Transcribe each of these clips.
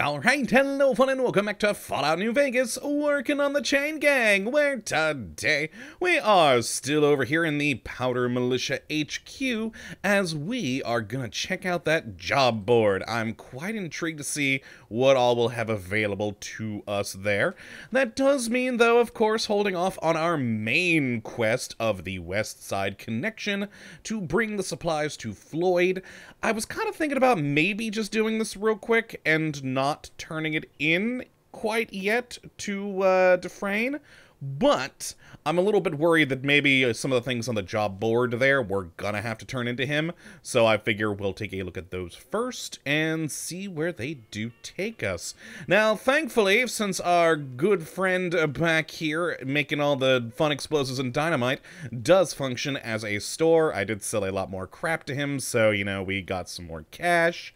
Alright, hello fun, and welcome back to Fallout New Vegas, working on the Chain Gang, where today we are still over here in the Powder Militia HQ, as we are gonna check out that job board. I'm quite intrigued to see what all we'll have available to us there. That does mean, though, of course, holding off on our main quest of the West Side Connection to bring the supplies to Floyd. I was kind of thinking about maybe just doing this real quick and not turning it in quite yet to Dufresne, but I'm a little bit worried that maybe some of the things on the job board there we're gonna have to turn into him, so I figure we'll take a look at those first and see where they do take us. Now, thankfully, since our good friend back here making all the fun explosives and dynamite does function as a store, I did sell a lot more crap to him, so, you know, we got some more cash.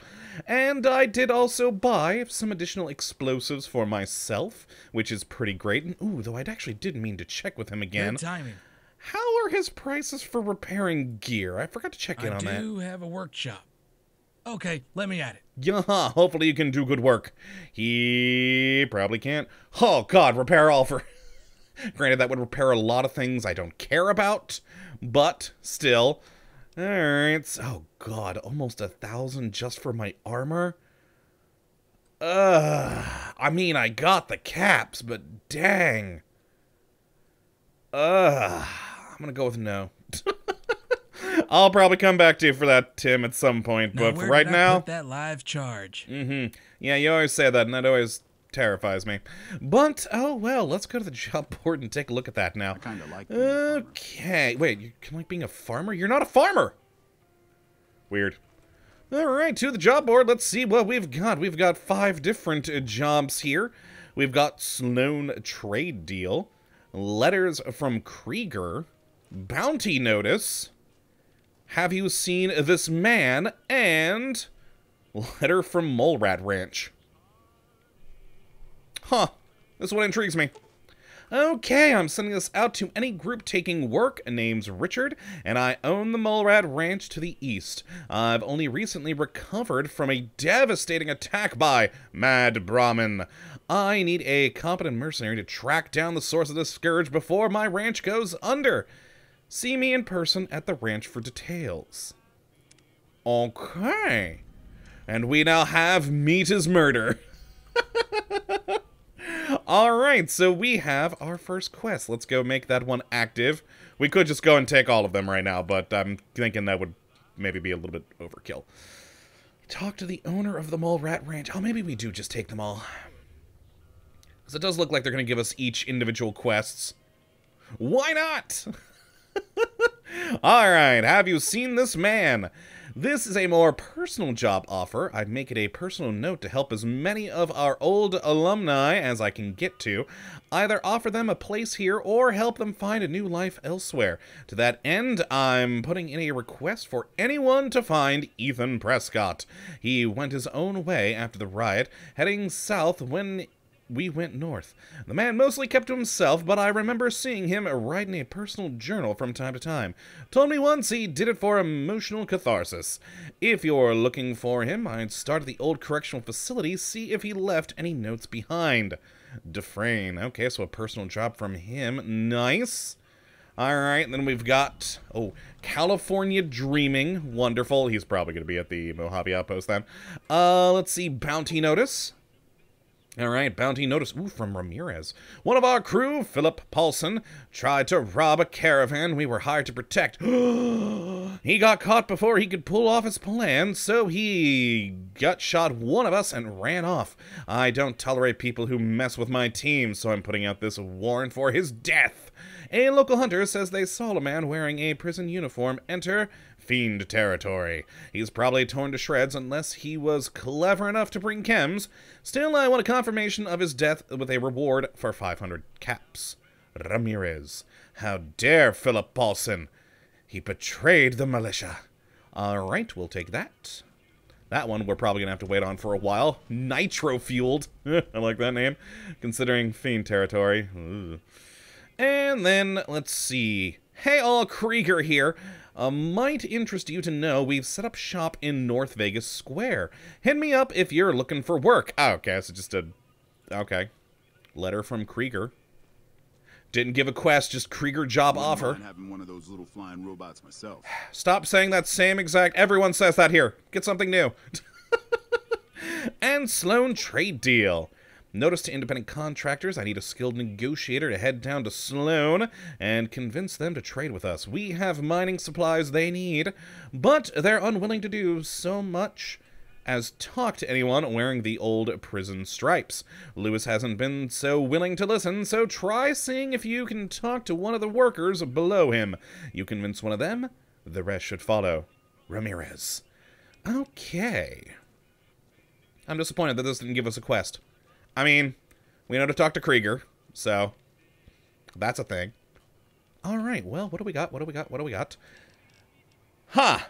And I did also buy some additional explosives for myself, which is pretty great. And, ooh, though I actually didn't mean to check with him again. Good timing. How are his prices for repairing gear? I forgot to check in on that. I do have a workshop. Okay, let me at it. Yeah, hopefully you can do good work. He probably can't. Oh, God, repair all for... Granted, that would repair a lot of things I don't care about, but still... Alright, oh god, almost 1,000 just for my armor? I mean, I got the caps, but dang. I'm gonna go with no. I'll probably come back to you for that, Tim, at some point, now, but for right now... Put that live charge. Mm-hmm. Yeah, you always say that, and that always terrifies me. But, oh well, let's go to the job board and take a look at that now. I kind of like being okay, wait, you can like being a farmer? You're not a farmer! Weird. Alright, to the job board, let's see what we've got. We've got 5 different jobs here. We've got Sloan Trade Deal, Letters from Krieger, Bounty Notice, Have You Seen This Man, and Letter from Mole Rat Ranch. Huh, this one intrigues me. Okay, I'm sending this out to any group taking work. Name's Richard, and I own the Mole Rat Ranch to the east. I've only recently recovered from a devastating attack by Mad Brahmin. I need a competent mercenary to track down the source of this scourge before my ranch goes under. See me in person at the ranch for details. Okay. And we now have Meat is Murder. Alright, so we have our first quest. Let's go make that one active. We could just go and take all of them right now, but I'm thinking that would maybe be a little bit overkill. Talk to the owner of the Mole Rat Ranch. Oh, maybe we do just take them all. Because it does look like they're going to give us each individual quests. Why not? Alright, have you seen this man? This is a more personal job offer. I'd make it a personal note to help as many of our old alumni as I can get to. Either offer them a place here or help them find a new life elsewhere. To that end, I'm putting in a request for anyone to find Ethan Prescott. He went his own way after the riot, heading south when we went north. The man mostly kept to himself, but I remember seeing him writing a personal journal from time to time. Told me once he did it for emotional catharsis. If you're looking for him, I'd start at the old correctional facility, see if he left any notes behind. Dufresne. Okay, so a personal job from him. Nice. Alright, then we've got, oh, California Dreaming. Wonderful. He's probably going to be at the Mojave outpost then. Let's see, Bounty Notice. Alright, bounty notice. Ooh, from Ramirez. One of our crew, Philip Paulson, tried to rob a caravan we were hired to protect. He got caught before he could pull off his plan, so he gut shot one of us and ran off. I don't tolerate people who mess with my team, so I'm putting out this warrant for his death. A local hunter says they saw a man wearing a prison uniform enter fiend territory. He's probably torn to shreds unless he was clever enough to bring chems. Still, I want a confirmation of his death with a reward for 500 caps. Ramirez. How dare Philip Paulson? He betrayed the militia. Alright, we'll take that. That one we're probably going to have to wait on for a while. Nitro-fueled. I like that name. Considering fiend territory. Ugh. And then, let's see, Hey all, Krieger here. Might interest you to know we've set up shop in North Vegas Square. Hit me up if you're looking for work. Oh, okay, so just a... okay. Letter from Krieger. Didn't give a quest, just Krieger job offer. I'm having one of those little flying robots myself. Stop saying that same exact... everyone says that here. Get something new. And Sloan trade deal. Notice to independent contractors, I need a skilled negotiator to head down to Sloan and convince them to trade with us. We have mining supplies they need, but they're unwilling to do so much as talk to anyone wearing the old prison stripes. Lewis hasn't been so willing to listen, so try seeing if you can talk to one of the workers below him. You convince one of them, the rest should follow. Ramirez. Okay. I'm disappointed that this didn't give us a quest. I mean, we know to talk to Krieger, so that's a thing. All right, well, what do we got? What do we got? What do we got? Ha! Huh.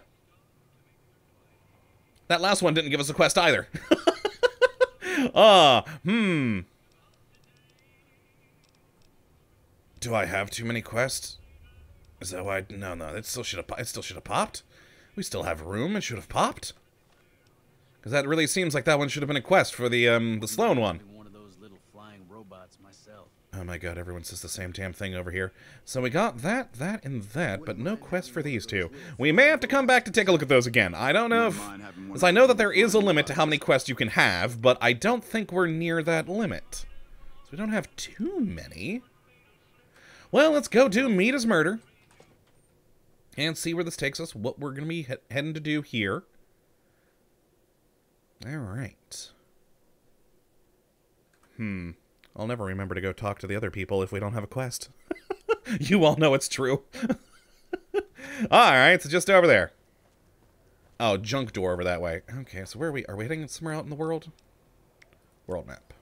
That last one didn't give us a quest either. Do I have too many quests? Is that why? No, it still should have popped. We still have room. It should have popped. Because that really seems like that one should have been a quest for the Sloan one. Oh my god, everyone says the same damn thing over here. So we got that, that, and that, but no quest for these two. We may have to come back to take a look at those again. I don't know if... because I know that there is a limit to how many quests you can have, but I don't think we're near that limit. So we don't have too many. Well, let's go do Meat is Murder. And see where this takes us, what we're going to be heading to do here. Alright. I'll never remember to go talk to the other people if we don't have a quest. You all know it's true. Alright, so just over there. Oh, junk door over that way. Okay, so where are we? Are we heading somewhere out in the world? World map.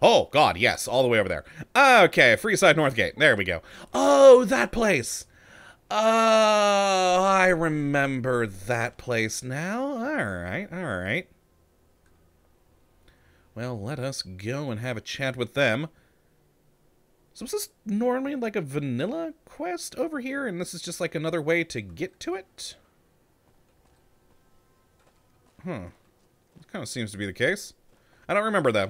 Oh, God, yes, all the way over there. Okay, Freeside North Gate. There we go. Oh, that place! Oh, I remember that place now. Alright, alright. Well, let us go and have a chat with them. So is this normally like a vanilla quest over here? And this is just like another way to get to it? Huh. That kind of seems to be the case. I don't remember though.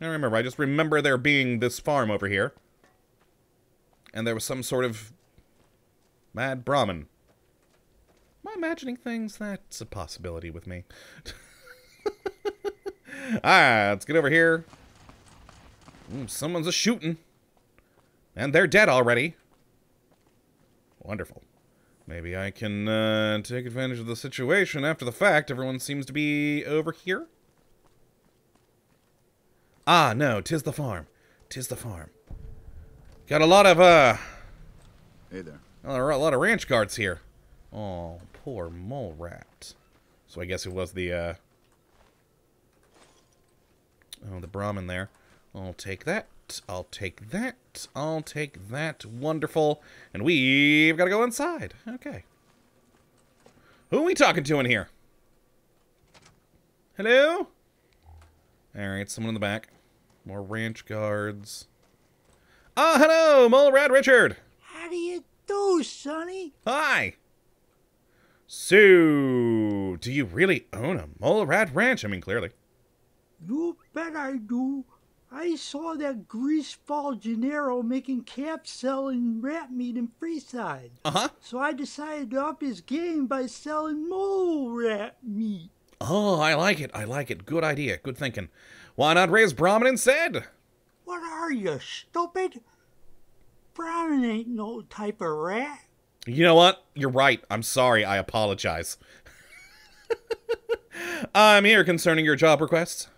I don't remember. I just remember there being this farm over here. And there was some sort of Mad Brahmin. Am I imagining things? That's a possibility with me. Alright, let's get over here. Ooh, someone's a-shooting. And they're dead already. Wonderful. Maybe I can take advantage of the situation after the fact. Everyone seems to be over here. Ah, no, 'tis the farm. 'Tis the farm. Got a lot of, hey there. A lot of ranch guards here. Oh, poor mole rat. So I guess it was the, oh, the Brahmin there. I'll take that. I'll take that. I'll take that. Wonderful. And we've got to go inside. Okay. Who are we talking to in here? Hello? Alright, someone in the back. More ranch guards. Ah, hello, Mole Rat Richard. How do you do, sonny? Hi. So, do you really own a Mole Rat Ranch? I mean, clearly. You bet I do. I saw that greaseball Gennaro making caps selling rat meat in Freeside. Uh-huh. So I decided to up his game by selling mole rat meat. Oh, I like it. I like it. Good idea. Good thinking. Why not raise Brahmin instead? What are you, stupid? Brahmin ain't no type of rat. You know what? You're right. I'm sorry. I apologize. I'm here concerning your job requests.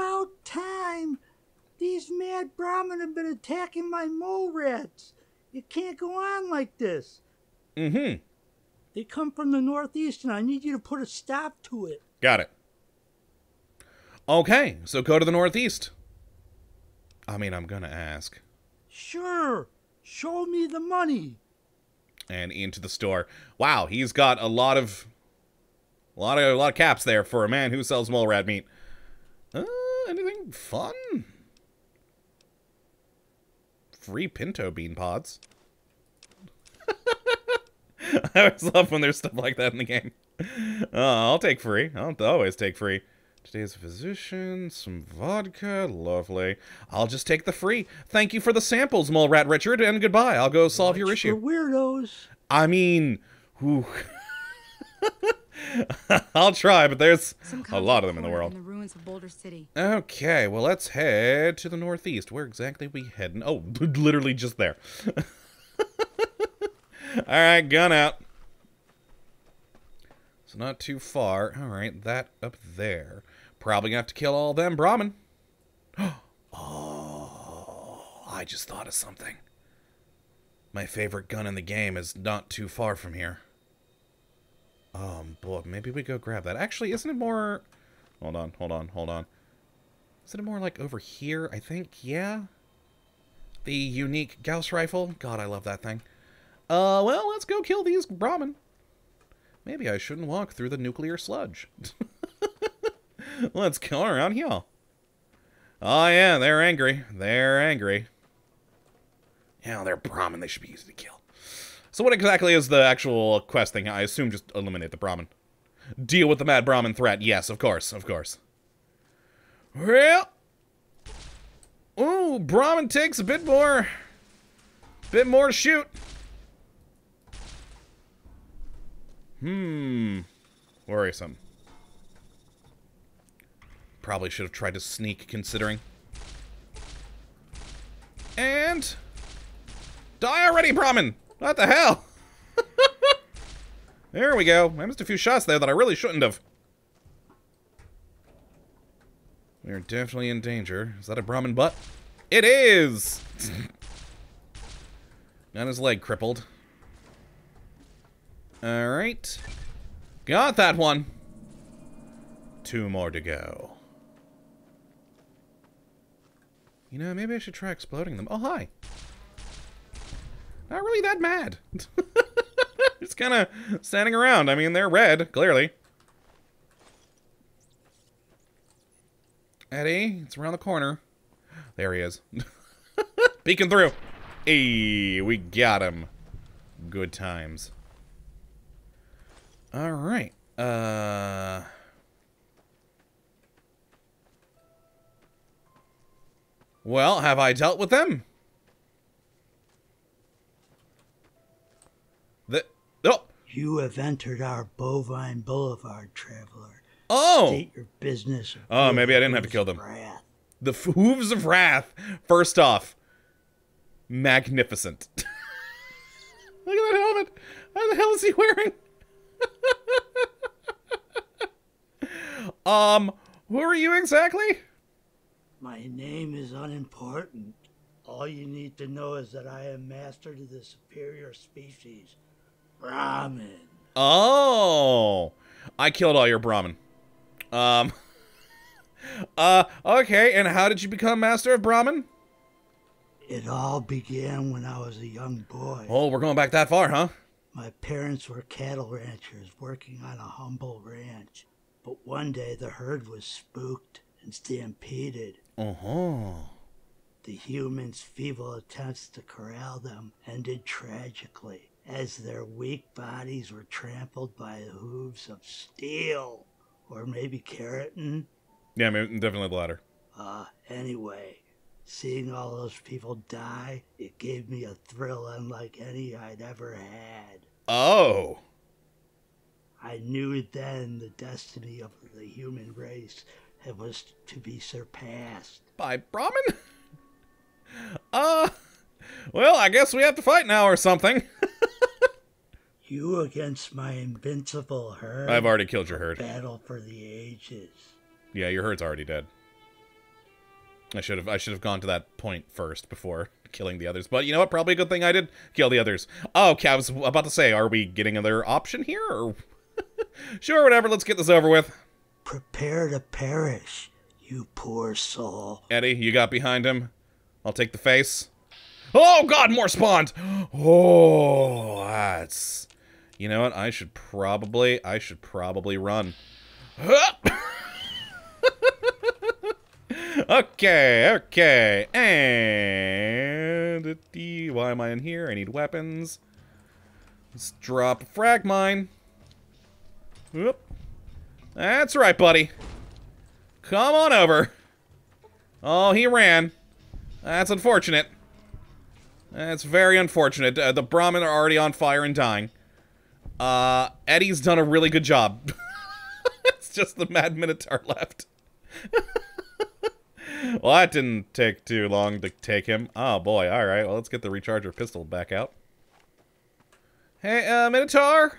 About time! These mad Brahmin have been attacking my mole rats. It can't go on like this. Mm-hmm. They come from the northeast, and I need you to put a stop to it. Got it. Okay, so go to the northeast. I mean, I'm gonna ask. Sure. Show me the money. And into the store. Wow, he's got a lot of caps there for a man who sells mole rat meat. Anything fun? Free pinto bean pods. I always love when there's stuff like that in the game. I'll take free. I'll always take free. Today's physician, some vodka, lovely. I'll just take the free. Thank you for the samples, Mole Rat Richard, and goodbye. I'll go solve your issue. For weirdos. I mean, whew. I'll try, but there's a lot of them in the world. In the ruins of Boulder City. Okay, well, let's head to the northeast. Where exactly are we heading? Oh, literally just there. All right, gun out. So not too far. All right, that up there. Probably gonna have to kill all them Brahmin. Oh, I just thought of something. My favorite gun in the game is not too far from here. Boy, maybe we go grab that. Actually, isn't it more... Hold on, hold on, hold on. Isn't it more like over here? I think, yeah? The unique Gauss rifle? God, I love that thing. Well, let's go kill these Brahmin. Maybe I shouldn't walk through the nuclear sludge. Let's go around here. Oh, yeah, they're angry. They're angry. Yeah, they're Brahmin. They should be easy to kill. So what exactly is the actual quest thing? I assume just eliminate the Brahmin. Deal with the Mad Brahmin threat. Yes, of course, of course. Well. Ooh, Brahmin takes a bit more. Bit more shoot. Hmm. Worrisome. Probably should have tried to sneak, considering. And... Die already, Brahmin! What the hell? There we go. I missed a few shots there that I really shouldn't have. We are definitely in danger. Is that a Brahmin butt? It is! Got his leg crippled. Alright. Got that one. Two more to go. You know, maybe I should try exploding them. Oh, hi. Not really that mad. Just kind of standing around. I mean, they're red, clearly. Eddie, it's around the corner. There he is. Peeking through. Hey, we got him. Good times. All right. Well, have I dealt with them? You have entered our Bovine Boulevard, traveler. Oh! State your business. Oh, maybe I didn't have to kill them. Wrath. The Hooves of Wrath. First off, magnificent. Look at that helmet. What the hell is he wearing? Who are you exactly? My name is unimportant. All you need to know is that I am master to the superior species. Brahmin. Oh, I killed all your Brahmin. Okay, and how did you become master of Brahmin? It all began when I was a young boy. Oh, we're going back that far, huh? My parents were cattle ranchers working on a humble ranch. But one day the herd was spooked and stampeded. Uh-huh. The humans' feeble attempts to corral them ended tragically, as their weak bodies were trampled by the hooves of steel, or maybe keratin. Yeah, maybe, definitely the latter. Anyway, seeing all those people die, it gave me a thrill unlike any I'd ever had. Oh. I knew then the destiny of the human race was to be surpassed. By Brahmin? Well, I guess we have to fight now or something. You against my invincible herd. I've already killed your herd. Battle for the ages. Yeah, your herd's already dead. I should have gone to that point first before killing the others. But you know what? Probably a good thing I did kill the others. Oh, okay, I was about to say, are we getting another option here? Or sure, whatever. Let's get this over with. Prepare to perish, you poor soul. Eddie, you got behind him. I'll take the face. Oh God, more spawns. Oh, that's. You know what? I should probably run. Okay, okay. And why am I in here? I need weapons. Let's drop a frag mine. Whoop. That's right, buddy. Come on over. Oh, he ran. That's unfortunate. That's very unfortunate. The Brahmin are already on fire and dying. Eddie's done a really good job. It's just the Mad Minotaur left. Well, that didn't take too long to take him. Oh, boy. All right. Well, let's get the recharger pistol back out. Hey, Minotaur.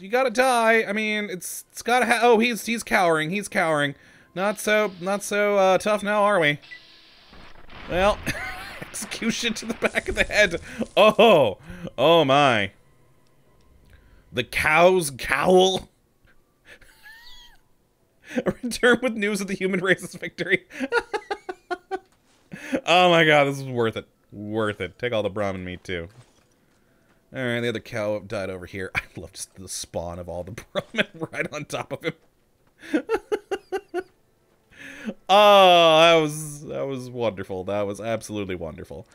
You gotta die. I mean, it's gotta ha- Oh, he's cowering. He's cowering. Not so tough now, are we? Well, execution to the back of the head. Oh. Oh, my. The cow's cowl. Return with news of the human race's victory. Oh my god, this is worth it. Worth it. Take all the Brahmin meat too. Alright, the other cow died over here. I love just the spawn of all the Brahmin right on top of him. Oh, that was wonderful. That was absolutely wonderful.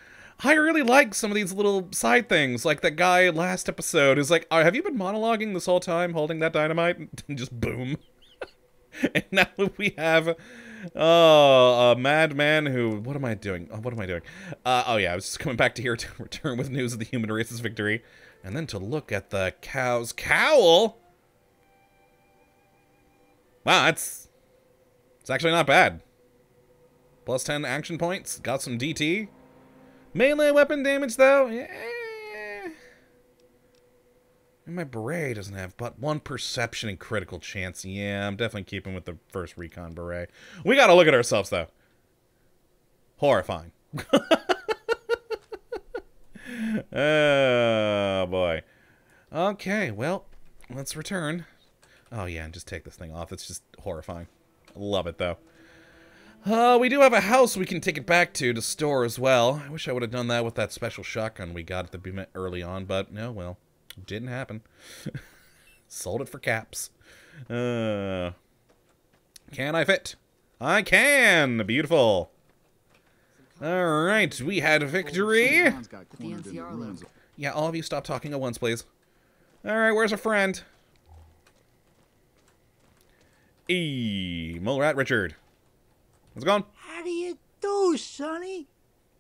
I really like some of these little side things, like that guy last episode who's like, oh, have you been monologuing this whole time holding that dynamite? And just boom. And now we have, a madman who, what am I doing? Oh yeah, I was just coming back to here to return with news of the human race's victory. And then to look at the cow's cowl. Wow, it's actually not bad. Plus 10 action points, got some DT. Melee weapon damage though, yeah. My beret doesn't have but one perception and critical chance. Yeah, I'm definitely keeping with the first recon beret. We gotta look at ourselves, though. Horrifying. Oh, boy. Okay, well, let's return. Oh, yeah, and just take this thing off. It's just horrifying. Love it, though. We do have a house we can take it back to store as well. I wish I would have done that with that special shotgun we got at the BMET early on, but no, well. Didn't happen. Sold it for caps. Can I fit? I can! Beautiful. Alright, we had a victory. Yeah, all of you stop talking at once, please. Alright, where's a friend? Mole Rat Richard. How's it going? How do you do, Sonny?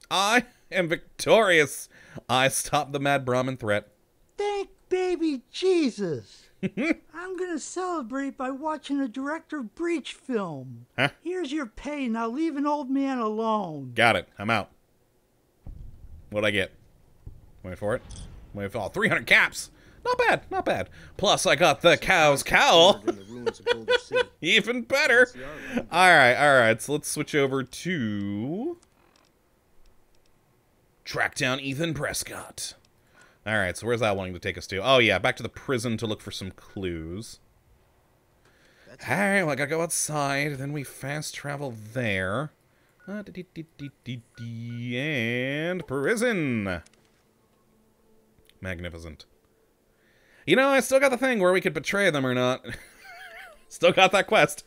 I am victorious. I stopped the Mad Brahmin threat. Thank baby Jesus. I'm going to celebrate by watching a Director Breach film. Huh? Here's your pay. Now leave an old man alone. Got it. I'm out. What'd I get? Wait for it. Wait for all 300 caps. Not bad. Not bad. Plus, I got the cow's cowl. Even better. All right. All right. So let's switch over to... track down Ethan Prescott. Alright, so where's that wanting to take us to? Oh, yeah, back to the prison to look for some clues. Alright, well, I gotta go outside, then we fast travel there. And prison! Magnificent. You know, I still got the thing where we could betray them or not. Still got that quest.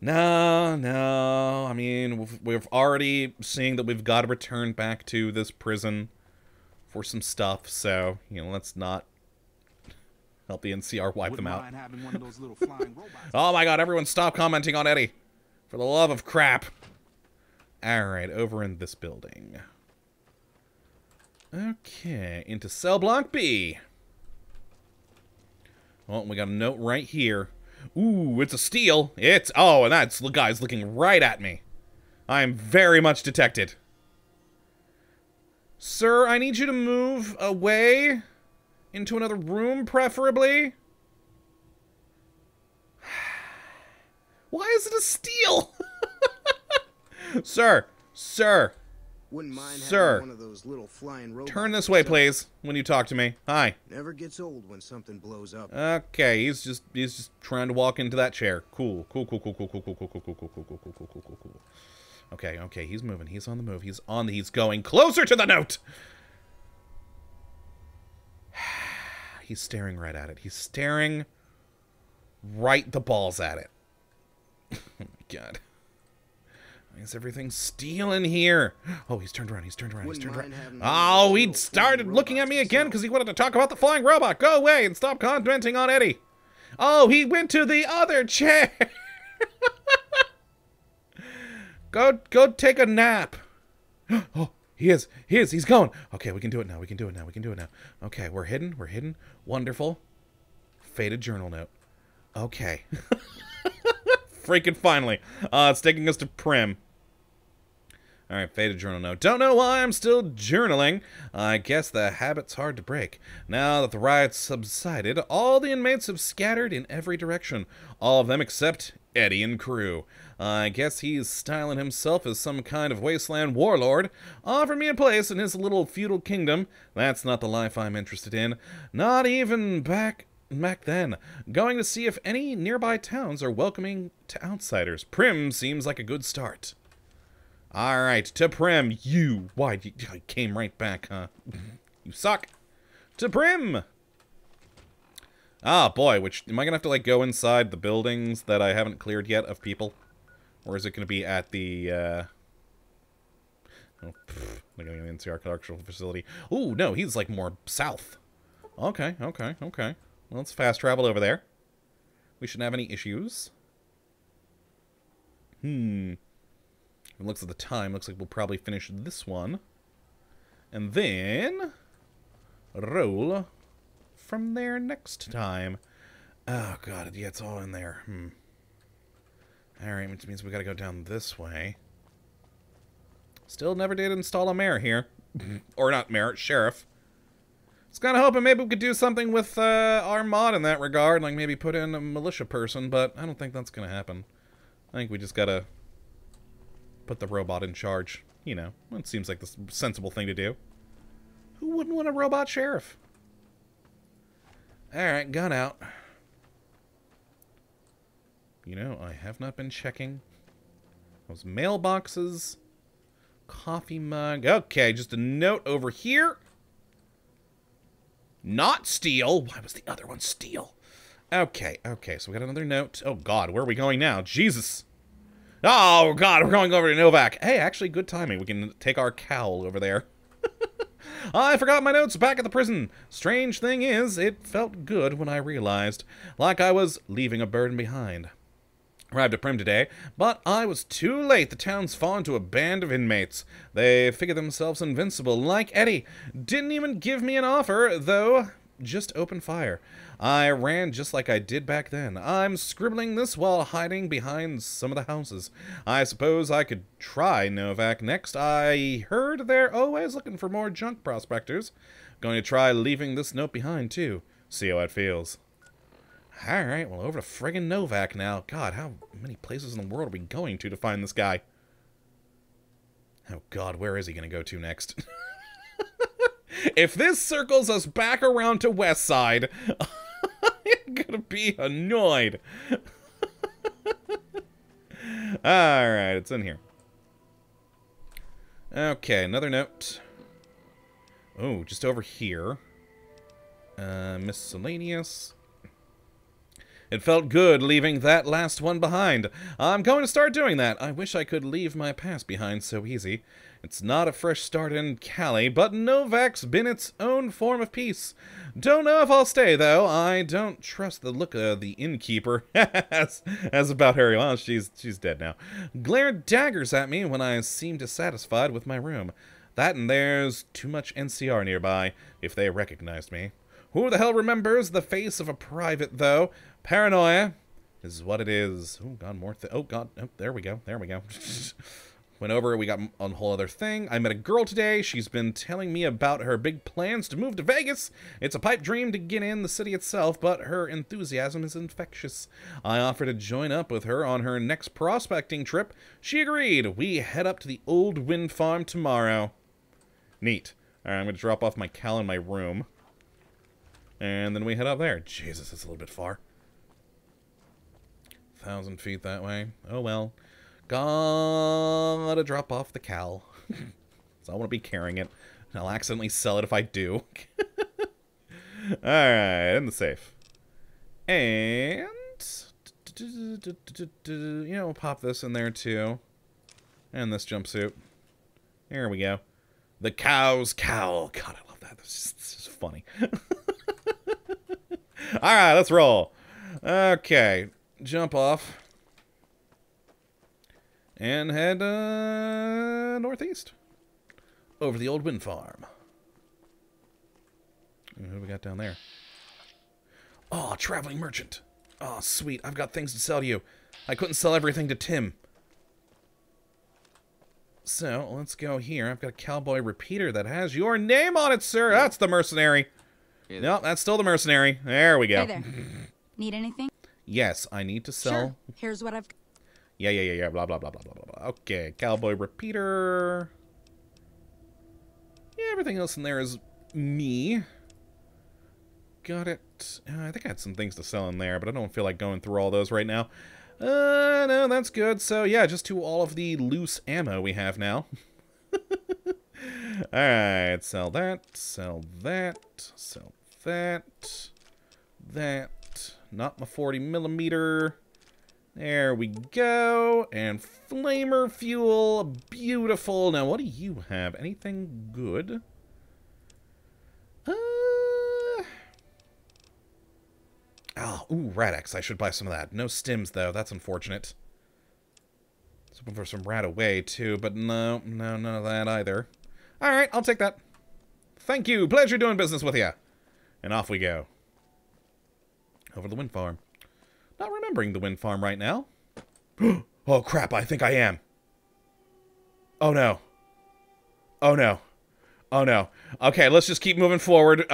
No, I mean, we've already seen that we've got to return back to this prison for some stuff, so, you know, let's not help the NCR wipe them out. Oh my god, everyone stop commenting on Eddie. For the love of crap. Alright, over in this building. Okay, into cell block B. Oh, and we got a note right here. Ooh, it's a steal. It's, oh, and that's, the guy's looking right at me. I am very much detected. Sir, I need you to move away into another room, preferably. Why is it a steal? Sir. Wouldn't mind sir. One of those little flying robots. Turn this way, please, when you talk to me. Hi. Never gets old when something blows up. Okay, he's just trying to walk into that chair. Cool. Okay, he's moving. He's on the move. He's going closer to the note! He's staring right at it. He's staring right the balls at it. Oh my god. I guess everything's steel in here. Oh, he's turned around. He's turned around. He's turned around. Oh, he started looking at me again because he wanted to talk about the flying robot. Go away and stop commenting on Eddie. Oh, he went to the other chair. Go take a nap. Oh, he is, he's going. Okay, we can do it now. Okay, we're hidden. Wonderful. Faded journal note. Okay. Freaking finally. It's taking us to Prim. Alright, faded journal note. Don't know why I'm still journaling. I guess the habit's hard to break. Now that the riots subsided, all the inmates have scattered in every direction. All of them except Eddie and crew. I guess he's styling himself as some kind of wasteland warlord. Offer me a place in his little feudal kingdom. That's not the life I'm interested in. Not even back then. Going to see if any nearby towns are welcoming to outsiders. Prim seems like a good start. Alright, to Prim. Why, you came right back, huh? You suck. To Prim! Ah, boy, am I gonna have to, like, go inside the buildings that I haven't cleared yet of people? Or is it gonna be at the, oh, I'm gonna go to the architectural facility. Ooh, no, he's, like, more south. Okay. Well, let's fast travel over there. We shouldn't have any issues. It looks at the time. Looks like we'll probably finish this one. And then roll from there next time. Oh, God. Yeah, it's all in there. Alright, which means we gotta go down this way. Still never did install a mayor here. Or not mayor, sheriff. I was kind of hoping maybe we could do something with our mod in that regard, like maybe put in a militia person, but I don't think that's going to happen. I think we just got to put the robot in charge. You know, it seems like the sensible thing to do. Who wouldn't want a robot sheriff? Alright, gun out. You know, I have not been checking those mailboxes. Coffee mug. Okay, just a note over here. Not steel. Why was the other one steel? Okay, so we got another note. Oh, God, where are we going now? Jesus. Oh, God, we're going over to Novak. Hey, actually, good timing. We can take our cowl over there. I forgot my notes back at the prison. Strange thing is, it felt good when I realized. Like I was leaving a burden behind. Arrived at Prim today, but I was too late. The town's fallen to a band of inmates. They figure themselves invincible, like Eddie. Didn't even give me an offer, though. Just opened fire. I ran just like I did back then. I'm scribbling this while hiding behind some of the houses. I suppose I could try Novak next. I heard they're always looking for more junk prospectors. Going to try leaving this note behind, too. See how it feels. Alright, well, over to friggin' Novak now. God, how many places in the world are we going to find this guy? Oh, God, where is he going to go to next? If this circles us back around to West Side, I'm going to be annoyed. Alright, it's in here. Okay, another note. Oh, just over here. Miscellaneous. It felt good leaving that last one behind. I'm going to start doing that. I wish I could leave my past behind so easy. It's not a fresh start in Cali, but Novak's been its own form of peace. Don't know if I'll stay, though. I don't trust the look of the innkeeper. As about her. Well, she's dead now. Glared daggers at me when I seemed dissatisfied with my room. That and there's too much NCR nearby, if they recognized me. Who the hell remembers the face of a private, though? Paranoia is what it is. Oh, God, more thing. Oh, God. Oh, there we go. Went over. We got a whole other thing. I met a girl today. She's been telling me about her big plans to move to Vegas. It's a pipe dream to get in the city itself, but her enthusiasm is infectious. I offered to join up with her on her next prospecting trip. She agreed. We head up to the old wind farm tomorrow. Neat. All right, I'm going to drop off my cowl in my room. And then we head up there. Jesus, that's a little bit far. 1,000 feet that way. Oh, well. Gotta drop off the cowl. So I want to be carrying it. I'll accidentally sell it if I do. Alright, in the safe. And... you know, we'll pop this in there, too. And this jumpsuit. There we go. The cow's cowl. God, I love that. This is funny. Alright, let's roll. Okay. Jump off. And head northeast. Over the old wind farm. Who do we got down there? Oh, traveling merchant. Oh, sweet. I've got things to sell to you. I couldn't sell everything to Tim. So, let's go here. I've got a cowboy repeater that has your name on it, sir. That's the mercenary. No, that's still the mercenary. There we go. Hey there. Need anything? Yes, I need to sell. Sure. Here's what I've got. Yeah. Blah, blah, blah, blah, blah, blah. Okay, cowboy repeater. Yeah, everything else in there is me. Got it. I think I had some things to sell in there, but I don't feel like going through all those right now. No, that's good. So, yeah, just to all of the loose ammo we have now. Alright, sell that, sell that, sell that, that. Not my 40mm. There we go. And flamer fuel. Beautiful. Now, what do you have? Anything good? Oh, ooh, Radex. I should buy some of that. No stims, though. That's unfortunate. I was hoping for some Rat Away, too, but no, none of that either. Alright, I'll take that. Thank you. Pleasure doing business with you. And off we go. Over to the wind farm. Not remembering the wind farm right now. Oh, crap. I think I am. Oh, no. Oh, no. Oh, no. Okay, let's just keep moving forward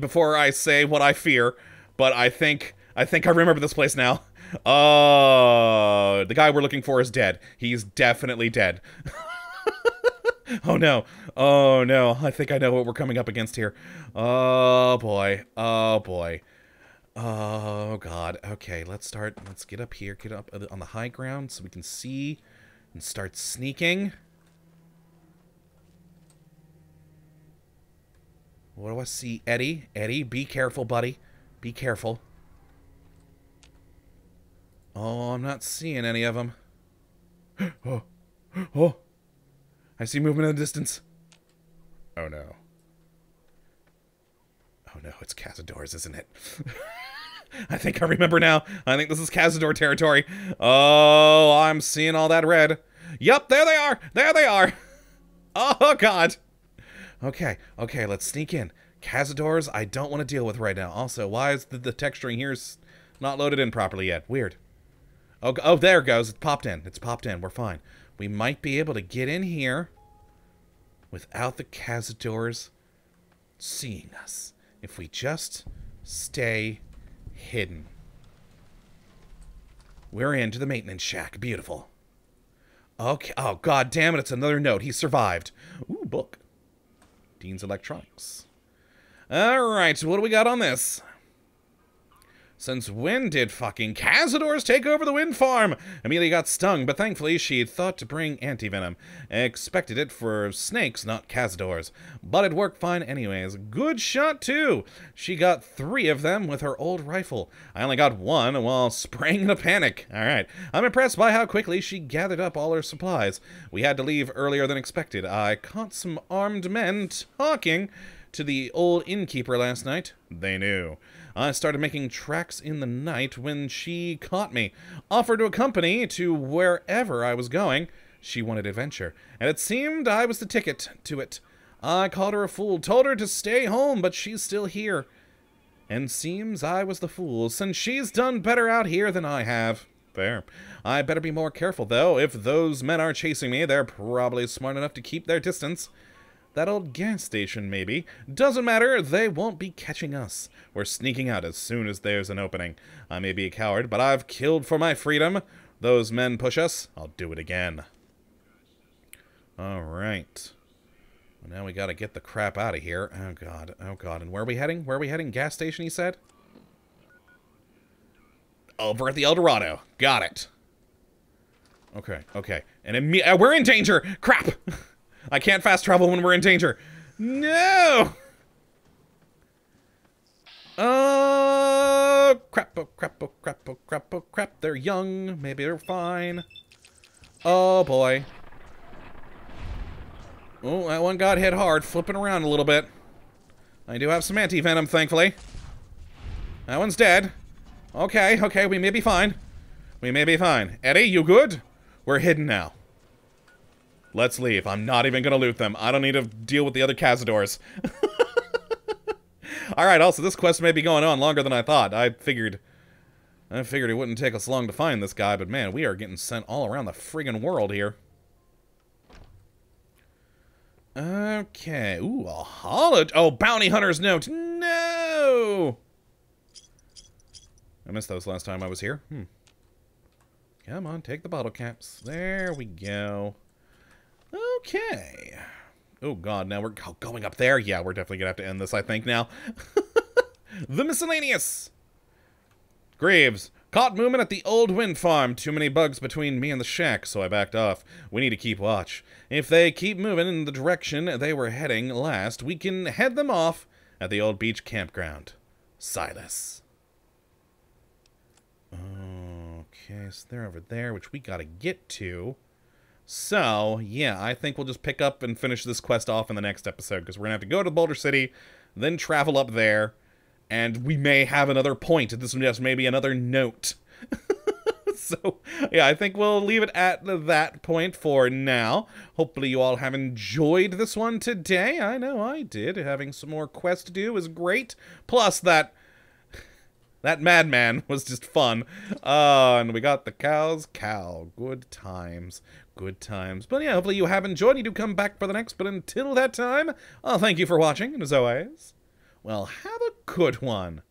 before I say what I fear. But I think I remember this place now. Oh, the guy we're looking for is dead. He's definitely dead. Oh, no. Oh, no. I think I know what we're coming up against here. Oh, boy. Oh, boy. Oh, God. Okay, let's start. Let's get up here. Get up on the high ground so we can see and start sneaking. What do I see? Eddie? Eddie, be careful, buddy. Be careful. Oh, I'm not seeing any of them. Oh. Oh. I see movement in the distance. Oh, no. Oh, no. It's Cazadores, isn't it? I think I remember now. I think this is Cazador territory. Oh, I'm seeing all that red. Yep, there they are. There they are. Oh, God. Okay. Okay, let's sneak in. Cazadores, I don't want to deal with right now. Also, why is the texturing here not loaded in properly yet? Weird. Oh, there it goes. It popped in. It's popped in. We're fine. We might be able to get in here without the Cazadores seeing us if we just stay hidden. We're into the maintenance shack. Beautiful. Okay. Oh, God damn it. It's another note. He survived. Ooh, book. Dean's Electronics. Alright, what do we got on this? Since when did fucking Cazadores take over the wind farm? Amelia got stung, but thankfully she thought to bring anti-venom. Expected it for snakes, not Cazadores. But it worked fine anyways. Good shot, too! She got 3 of them with her old rifle. I only got 1 while spraying in a panic. Alright, I'm impressed by how quickly she gathered up all her supplies. We had to leave earlier than expected. I caught some armed men talking to the old innkeeper last night. They knew. I started making tracks in the night when she caught me. Offered to accompany to wherever I was going. She wanted adventure, and it seemed I was the ticket to it. I called her a fool, told her to stay home, but she's still here. And seems I was the fool, since she's done better out here than I have. Fair. I better be more careful, though. If those men are chasing me, they're probably smart enough to keep their distance. That old gas station, maybe. Doesn't matter, they won't be catching us. We're sneaking out as soon as there's an opening. I may be a coward, but I've killed for my freedom. Those men push us. I'll do it again. Alright. Well, now we gotta get the crap out of here. Oh, God. Oh, God. And where are we heading? Where are we heading? Gas station, he said? Over at the El Dorado. Got it. Okay, okay. And we're in danger! Crap! I can't fast travel when we're in danger. No! Oh, crap, oh, crap, oh, crap, oh, crap, oh, crap. They're young. Maybe they're fine. Oh, boy. Oh, that one got hit hard, flipping around a little bit. I do have some anti-venom, thankfully. That one's dead. Okay, okay, we may be fine. We may be fine. Eddie, you good? We're hidden now. Let's leave. I'm not even gonna loot them. I don't need to deal with the other Cazadores. Alright, also, this quest may be going on longer than I thought. I figured it wouldn't take us long to find this guy, but man, we are getting sent all around the friggin' world here. Okay. Ooh, a holiday. Oh, bounty hunter's note. No! I missed those last time I was here. Come on, take the bottle caps. There we go. Okay. Oh, God, now we're going up there. Yeah, we're definitely going to have to end this, I think, now. The miscellaneous. Graves. Caught movement at the old wind farm. Too many bugs between me and the shack, so I backed off. We need to keep watch. If they keep moving in the direction they were heading last, we can head them off at the old beach campground. Silas. Okay, so they're over there, which we got to get to. So, yeah, I think we'll just pick up and finish this quest off in the next episode, because we're going to have to go to Boulder City, then travel up there, and we may have another point. This one just may be another note. So, yeah, I think we'll leave it at that point for now. Hopefully you all have enjoyed this one today. I know I did. Having some more quests to do is great. Plus, that madman was just fun. And we got the cow's cow. Good times. Good times. But yeah, hopefully you have enjoyed. You do come back for the next. But until that time, I'll thank you for watching. And as always, well, have a good one.